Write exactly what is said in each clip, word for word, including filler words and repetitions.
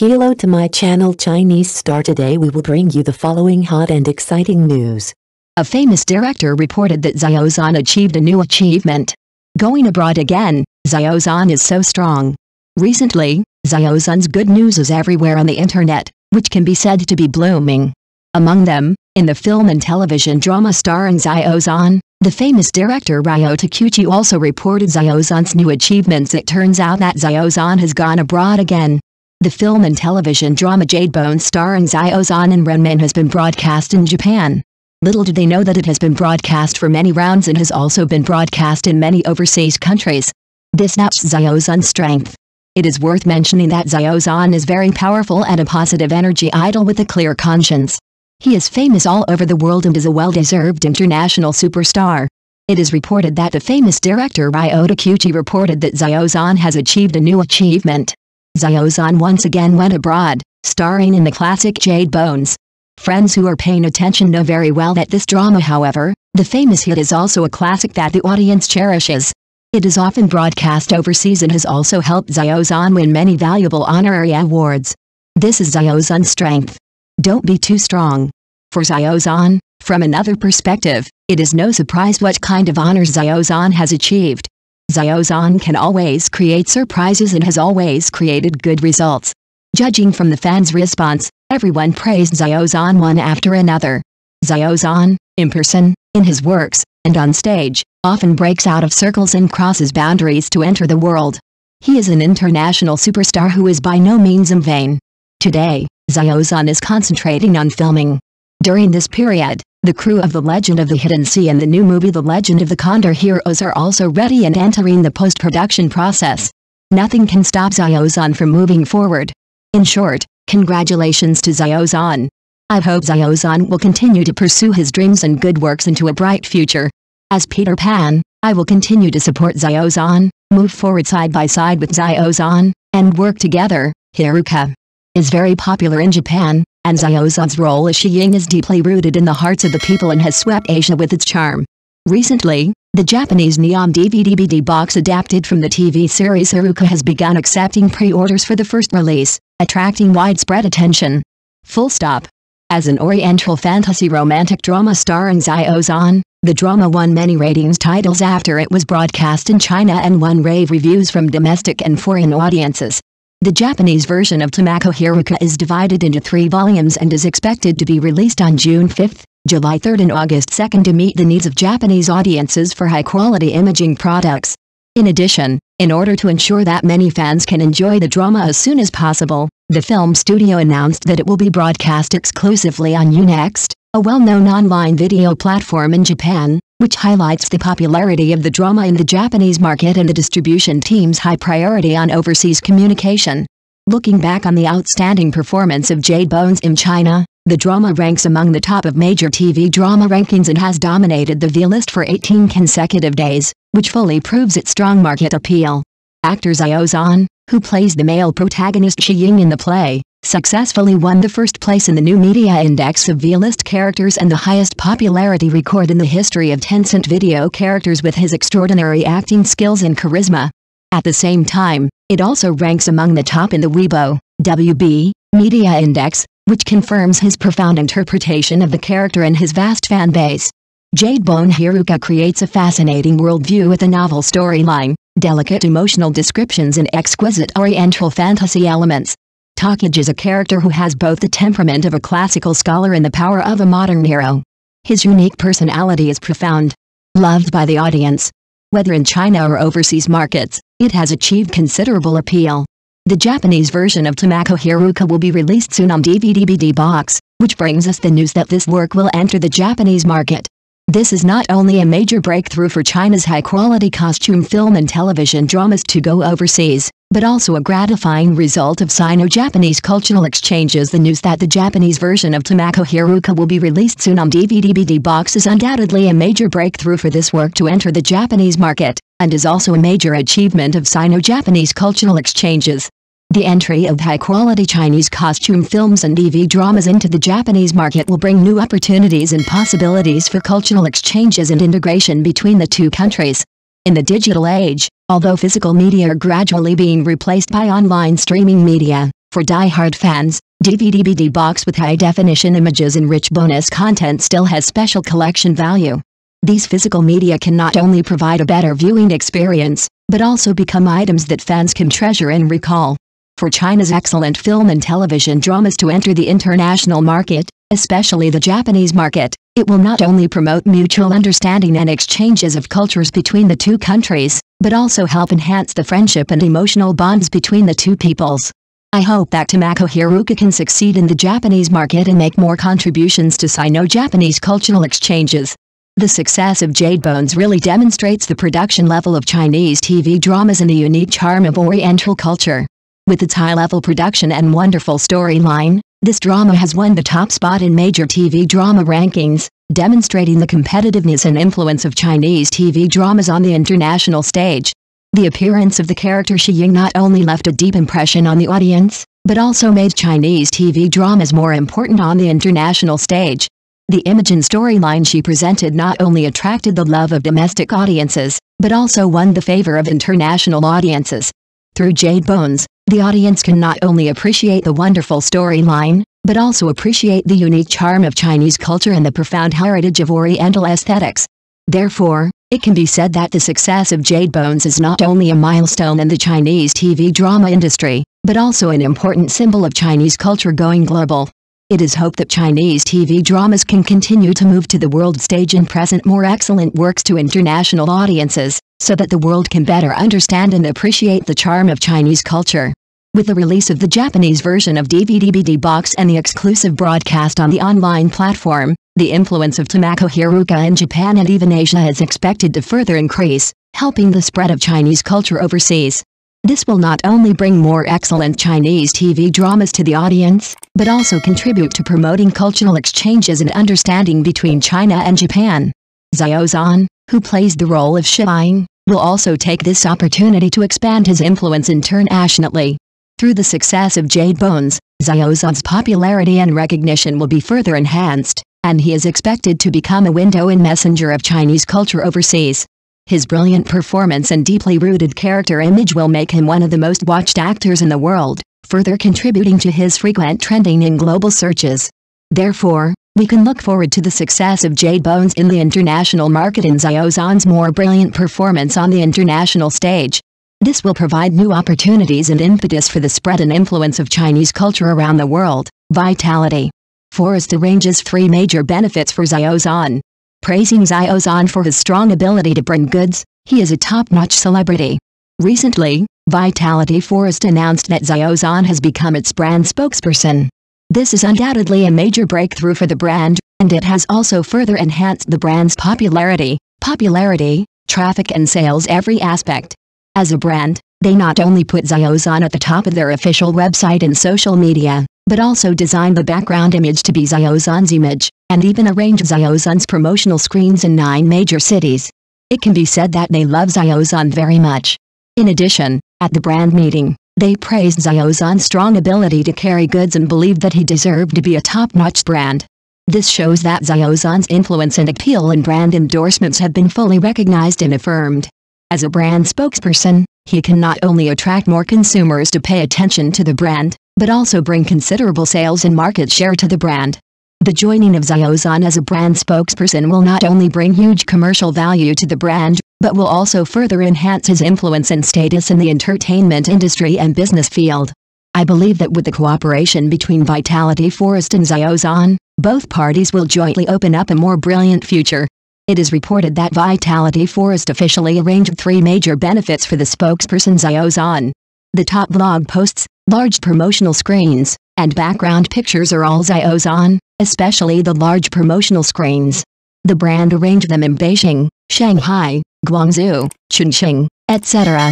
Hello to my channel Chinese Star. Today we will bring you the following hot and exciting news. A famous director reported that Xiao Zhan achieved a new achievement. Going abroad again, Xiao Zhan is so strong. Recently, Xiao Zhan's good news is everywhere on the internet, which can be said to be blooming. Among them, in the film and television drama starring Xiao Zhan, the famous director Ryo Takeuchi also reported Xiao Zhan's new achievements. It turns out that Xiao Zhan has gone abroad again. The film and television drama Jade Bones starring Xiao Zhan and Renmin has been broadcast in Japan. Little do they know that it has been broadcast for many rounds and has also been broadcast in many overseas countries. This notched Xiao Zhan's strength. It is worth mentioning that Xiao Zhan is very powerful and a positive energy idol with a clear conscience. He is famous all over the world and is a well-deserved international superstar. It is reported that the famous director Ryo Takeuchi reported that Xiao Zhan has achieved a new achievement. Xiao Zhan once again went abroad, starring in the classic Jade Bones. Friends who are paying attention know very well that this drama, however, the famous hit, is also a classic that the audience cherishes. It is often broadcast overseas and has also helped Xiao Zhan win many valuable honorary awards. This is Xiao Zhan's strength. Don't be too strong. For Xiao Zhan, from another perspective, it is no surprise what kind of honors Xiao Zhan has achieved. Xiao Zhan can always create surprises and has always created good results. Judging from the fans' response, everyone praised Xiao Zhan one after another. Xiao Zhan, in person, in his works, and on stage, often breaks out of circles and crosses boundaries to enter the world. He is an international superstar who is by no means in vain. Today, Xiao Zhan is concentrating on filming. During this period, the crew of The Legend of the Hidden Sea and the new movie The Legend of the Condor Heroes are also ready and entering the post-production process. Nothing can stop Xiao Zhan from moving forward. In short, congratulations to Xiao Zhan. I hope Xiao Zhan will continue to pursue his dreams and good works into a bright future. As Peter Pan, I will continue to support Xiao Zhan, move forward side by side with Xiao Zhan, and work together. Haruka is very popular in Japan, and Xiao Zhan's role as Shi Ying is deeply rooted in the hearts of the people and has swept Asia with its charm. Recently, the Japanese Neon D V D B D box adapted from the T V series Haruka has begun accepting pre-orders for the first release, attracting widespread attention. Full stop. As an oriental fantasy romantic drama starring Xiao Zhan, the drama won many ratings titles after it was broadcast in China and won rave reviews from domestic and foreign audiences. The Japanese version of Tamako Hiruka is divided into three volumes and is expected to be released on June fifth. July third and August second to meet the needs of Japanese audiences for high-quality imaging products. In addition, in order to ensure that many fans can enjoy the drama as soon as possible, the film studio announced that it will be broadcast exclusively on U next, a well-known online video platform in Japan, which highlights the popularity of the drama in the Japanese market and the distribution team's high priority on overseas communication. Looking back on the outstanding performance of Jade Bones in China, the drama ranks among the top of major T V drama rankings and has dominated the V list for eighteen consecutive days, which fully proves its strong market appeal. Actor Xiao Zhan, who plays the male protagonist Shi Ying in the play, successfully won the first place in the new media index of V list characters and the highest popularity record in the history of Tencent video characters with his extraordinary acting skills and charisma. At the same time, it also ranks among the top in the Weibo W B media index, which confirms his profound interpretation of the character and his vast fan base. Jade Bones Haruka creates a fascinating worldview with a novel storyline, delicate emotional descriptions and exquisite oriental fantasy elements. Takagi is a character who has both the temperament of a classical scholar and the power of a modern hero. His unique personality is profound. Loved by the audience. Whether in China or overseas markets, it has achieved considerable appeal. The Japanese version of Tamako Hiruka will be released soon on D V D B D box, which brings us the news that this work will enter the Japanese market. This is not only a major breakthrough for China's high-quality costume film and television dramas to go overseas, but also a gratifying result of Sino-Japanese cultural exchanges. The news that the Japanese version of Tamako Hiruka will be released soon on D V D B D box is undoubtedly a major breakthrough for this work to enter the Japanese market, and is also a major achievement of Sino-Japanese cultural exchanges. The entry of high-quality Chinese costume films and T V dramas into the Japanese market will bring new opportunities and possibilities for cultural exchanges and integration between the two countries. In the digital age, although physical media are gradually being replaced by online streaming media, For die-hard fans, D V D B D box with high-definition images and rich bonus content still has special collection value. These physical media can not only provide a better viewing experience, but also become items that fans can treasure and recall. For China's excellent film and television dramas to enter the international market, especially the Japanese market, it will not only promote mutual understanding and exchanges of cultures between the two countries, but also help enhance the friendship and emotional bonds between the two peoples. I hope that Tamako Hiruka can succeed in the Japanese market and make more contributions to Sino-Japanese cultural exchanges. The success of Jade Bones really demonstrates the production level of Chinese T V dramas and the unique charm of Oriental culture. With its high-level production and wonderful storyline, this drama has won the top spot in major T V drama rankings, demonstrating the competitiveness and influence of Chinese T V dramas on the international stage. The appearance of the character Shi Ying not only left a deep impression on the audience, but also made Chinese T V dramas more important on the international stage. The image and storyline she presented not only attracted the love of domestic audiences, but also won the favor of international audiences. Through Jade Bones, the audience can not only appreciate the wonderful storyline, but also appreciate the unique charm of Chinese culture and the profound heritage of Oriental aesthetics. Therefore, it can be said that the success of Jade Bones is not only a milestone in the Chinese T V drama industry, but also an important symbol of Chinese culture going global. It is hoped that Chinese T V dramas can continue to move to the world stage and present more excellent works to international audiences, so that the world can better understand and appreciate the charm of Chinese culture. With the release of the Japanese version of D V D B D box and the exclusive broadcast on the online platform, the influence of Tamako Hiruka in Japan and even Asia is expected to further increase, helping the spread of Chinese culture overseas. This will not only bring more excellent Chinese T V dramas to the audience, but also contribute to promoting cultural exchanges and understanding between China and Japan. Xiao Zhan, who plays the role of Shi Ying, will also take this opportunity to expand his influence internationally. Through the success of Jade Bones, Xiao Zhan's popularity and recognition will be further enhanced, and he is expected to become a window and messenger of Chinese culture overseas. His brilliant performance and deeply rooted character image will make him one of the most watched actors in the world, further contributing to his frequent trending in global searches. Therefore, we can look forward to the success of Jade Bones in the international market and Xiao Zhan's more brilliant performance on the international stage. This will provide new opportunities and impetus for the spread and influence of Chinese culture around the world. Vitality Forest arranges three major benefits for Xiao Zhan. Praising Xiao Zhan for his strong ability to bring goods, he is a top-notch celebrity. Recently, Vitality Forest announced that Xiao Zhan has become its brand spokesperson. This is undoubtedly a major breakthrough for the brand, and it has also further enhanced the brand's popularity, popularity, traffic and sales every aspect. As a brand, they not only put Xiao Zhan at the top of their official website and social media, but also designed the background image to be Xiao Zhan's image, and even arranged Xiao Zhan's promotional screens in nine major cities. It can be said that they love Xiao Zhan very much. In addition, at the brand meeting, they praised Xiao Zhan's strong ability to carry goods and believed that he deserved to be a top-notch brand. This shows that Xiao Zhan's influence and appeal and brand endorsements have been fully recognized and affirmed. As a brand spokesperson, he can not only attract more consumers to pay attention to the brand, but also bring considerable sales and market share to the brand. The joining of Xiao Zhan as a brand spokesperson will not only bring huge commercial value to the brand, but will also further enhance his influence and status in the entertainment industry and business field. I believe that with the cooperation between Vitality Forest and Xiao Zhan, both parties will jointly open up a more brilliant future. It is reported that Vitality Forest officially arranged three major benefits for the spokesperson Xiao Zhan. The top blog posts, large promotional screens, and background pictures are all Xiao Zhan, especially the large promotional screens. The brand arranged them in Beijing, Shanghai, Guangzhou, Chongqing, et cetera.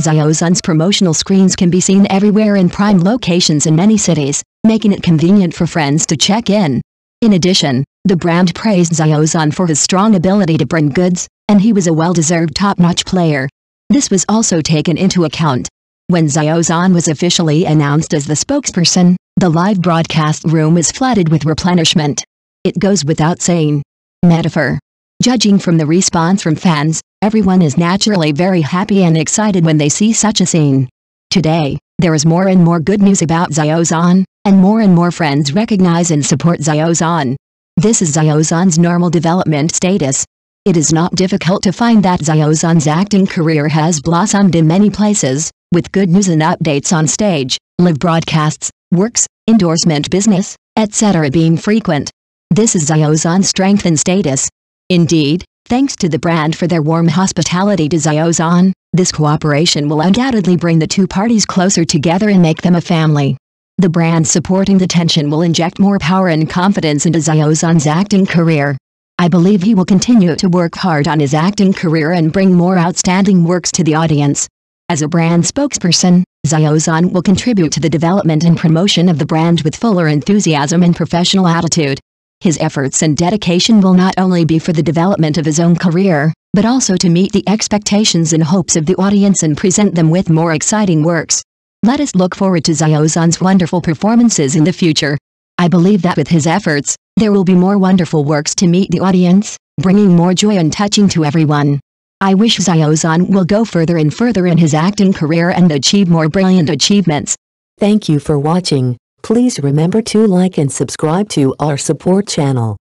Xiao Zhan's promotional screens can be seen everywhere in prime locations in many cities, making it convenient for friends to check in. In addition, the brand praised Xiao Zhan for his strong ability to bring goods, and he was a well-deserved top-notch player. This was also taken into account. When Xiao Zhan was officially announced as the spokesperson, the live broadcast room is flooded with replenishment. It goes without saying. Metaphor. Judging from the response from fans, everyone is naturally very happy and excited when they see such a scene. Today, There is more and more good news about Xiao Zhan, and more and more friends recognize and support Xiao Zhan. This is Xiao Zhan's normal development status. It is not difficult to find that Xiao Zhan's acting career has blossomed in many places, with good news and updates on stage, live broadcasts, works, endorsement business, et cetera being frequent. This is Xiao Zhan's strength and status. Indeed, thanks to the brand for their warm hospitality to Xiao Zhan, this cooperation will undoubtedly bring the two parties closer together and make them a family. The brand supporting the tension will inject more power and confidence into Xiao Zhan's acting career. I believe he will continue to work hard on his acting career and bring more outstanding works to the audience. As a brand spokesperson, Xiao Zhan will contribute to the development and promotion of the brand with fuller enthusiasm and professional attitude. His efforts and dedication will not only be for the development of his own career, but also to meet the expectations and hopes of the audience and present them with more exciting works. Let us look forward to Xiao Zhan's wonderful performances in the future. I believe that with his efforts, there will be more wonderful works to meet the audience, bringing more joy and touching to everyone. I wish Xiao Zhan will go further and further in his acting career and achieve more brilliant achievements. Thank you for watching. Please remember to like and subscribe to our support channel.